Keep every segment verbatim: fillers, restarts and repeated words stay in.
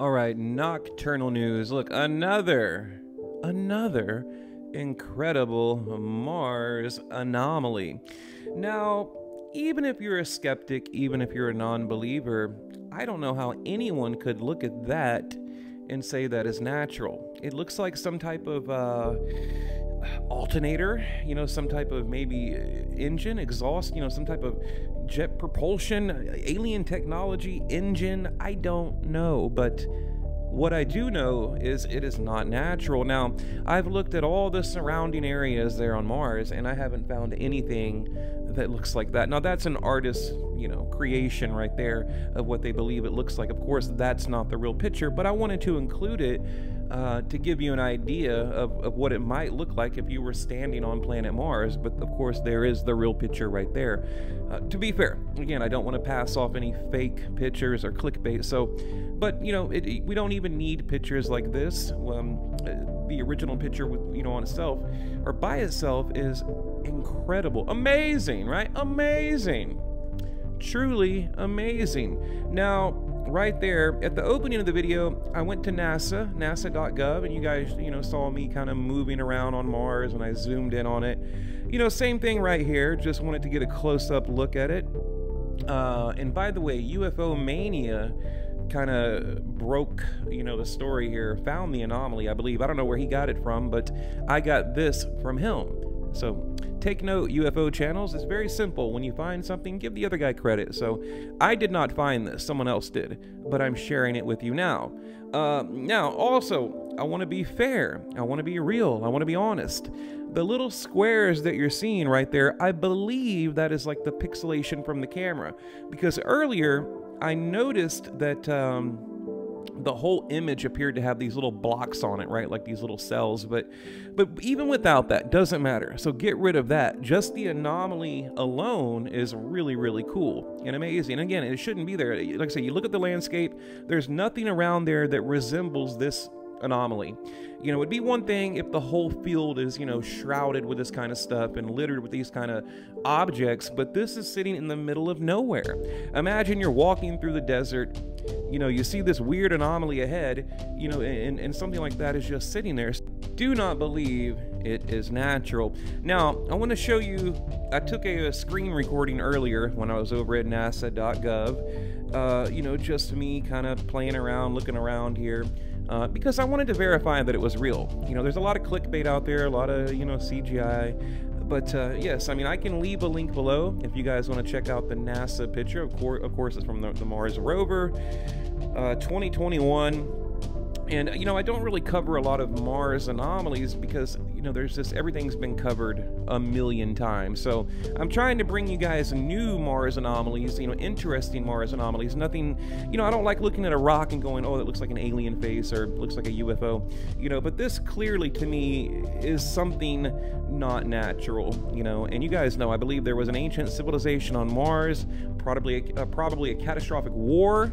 Alright, Nocturnal News. Look, another, another incredible Mars anomaly. Now, even if you're a skeptic, even if you're a non-believer, I don't know how anyone could look at that and say that is natural. It looks like some type of uh, alternator, you know, some type of maybe engine, exhaust, you know, some type of jet propulsion, alien technology, engine, I don't know, but what I do know is it is not natural. Now, I've looked at all the surrounding areas there on Mars, and I haven't found anything that looks like that. Now, that's an artist's, you know, creation right there of what they believe it looks like. Of course, that's not the real picture, but I wanted to include it uh, to give you an idea of, of what it might look like if you were standing on planet Mars. But, of course, there is the real picture right there. Uh, to be fair, again, I don't want to pass off any fake pictures or clickbait. So, but, you know, it, it, we don't even even need pictures like this. Um, the original picture with, you know, on itself or by itself is incredible. Amazing, right? Amazing. Truly amazing. Now, right there at the opening of the video, I went to NASA, nasa dot gov, and you guys, you know, saw me kind of moving around on Mars when I zoomed in on it. You know, same thing right here. Just wanted to get a close-up look at it. Uh, and by the way, U F O Mania kind of broke, you know, the story here, found the anomaly, I believe. I don't know where he got it from, but I got this from him. So take note, U F O channels, it's very simple. When you find something, give the other guy credit. So I did not find this, someone else did, but I'm sharing it with you now. Uh, now, also, I want to be fair. I want to be real. I want to be honest. The little squares that you're seeing right there, I believe that is like the pixelation from the camera, because earlier, I noticed that um, the whole image appeared to have these little blocks on it, right? Like these little cells, but but even without that, doesn't matter. So get rid of that. Just the anomaly alone is really, really cool and amazing. And again, it shouldn't be there. Like I say, you look at the landscape, there's nothing around there that resembles this anomaly. You know, it'd be one thing if the whole field is, you know, shrouded with this kind of stuff and littered with these kind of objects, but this is sitting in the middle of nowhere. Imagine you're walking through the desert, you know, you see this weird anomaly ahead, you know, and, and something like that is just sitting there. Do not believe it is natural. Now, I want to show you, I took a, a screen recording earlier when I was over at nasa dot gov, uh, you know, just me kind of playing around, looking around here. Uh, because I wanted to verify that it was real. You know, there's a lot of clickbait out there, a lot of, you know, C G I. But, uh, yes, I mean, I can leave a link below if you guys want to check out the NASA picture. Of, course, of course, it's from the, the Mars rover, uh, twenty twenty-one. And, you know, I don't really cover a lot of Mars anomalies because, you know, there's just, everything's been covered a million times. So I'm trying to bring you guys new Mars anomalies, you know, interesting Mars anomalies. Nothing, you know, I don't like looking at a rock and going, oh, that looks like an alien face or looks like a U F O, you know, but this clearly to me is something not natural, you know, and you guys know, I believe there was an ancient civilization on Mars, probably a, uh, probably a catastrophic war.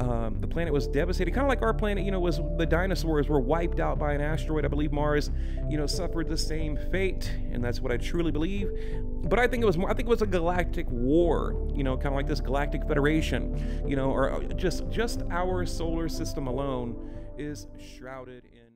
Um, the planet was devastated, kind of like our planet, you know, was the dinosaurs were wiped out by an asteroid. I believe Mars, you know, suffered the same fate, and that's what I truly believe. But I think it was more, I think it was a galactic war, you know, kind of like this galactic federation, you know, or just just our solar system alone is shrouded in